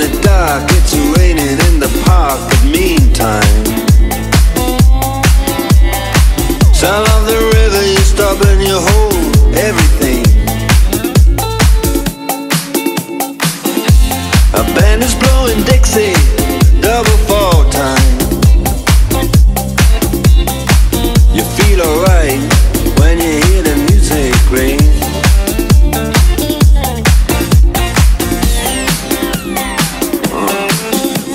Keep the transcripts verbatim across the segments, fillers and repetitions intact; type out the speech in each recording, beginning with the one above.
in the dark, it's raining in the park. But meantime, sound of the river, you stop and you hold everything. A band is blowing Dixie, double fall time. You feel alright when you hear the music ring.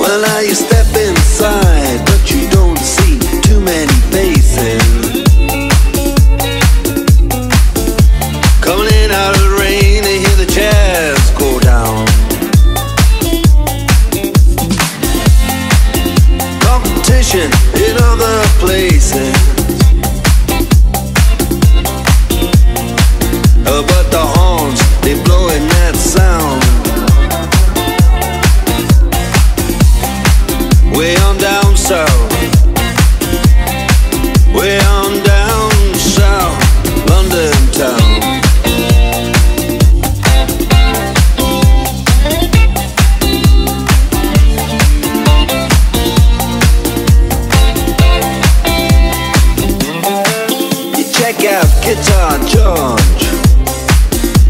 Well, now you step inside, but you don't see too many faces coming in out of the rain. They hear the jazz go down. Competition in other places, but the horns, they blowing that sound. Way on down south, way on down south, London town. You check out Guitar George,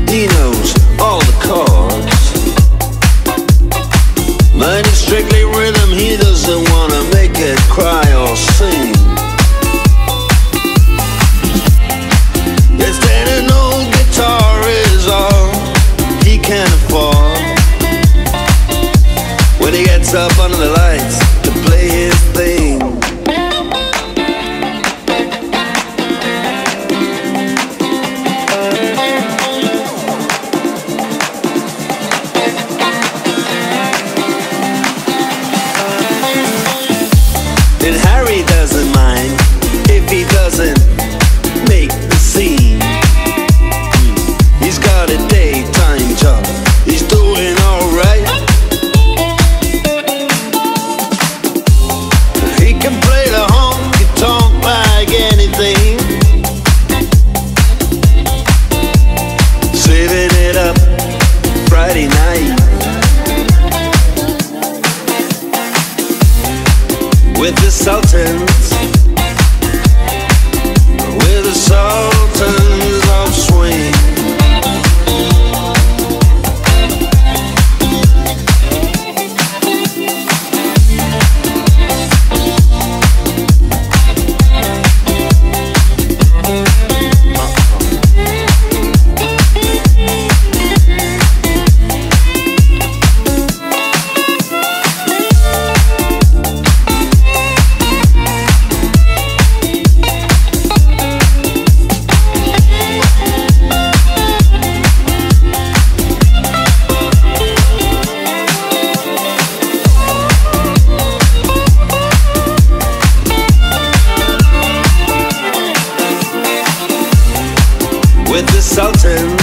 he knows all the chords. Mine is strictly rhythm, he doesn't wanna make it cry or sing. Yes, that an old guitar is all he can afford. When he gets up under the lights to play his thing, and Harry doesn't mind if he doesn't make the scene. He's got a daytime job, he's doing alright. He can play the honky-tonk like anything, saving it up Friday night. With the Sultans, with the Sultains of swing. With the Sultans.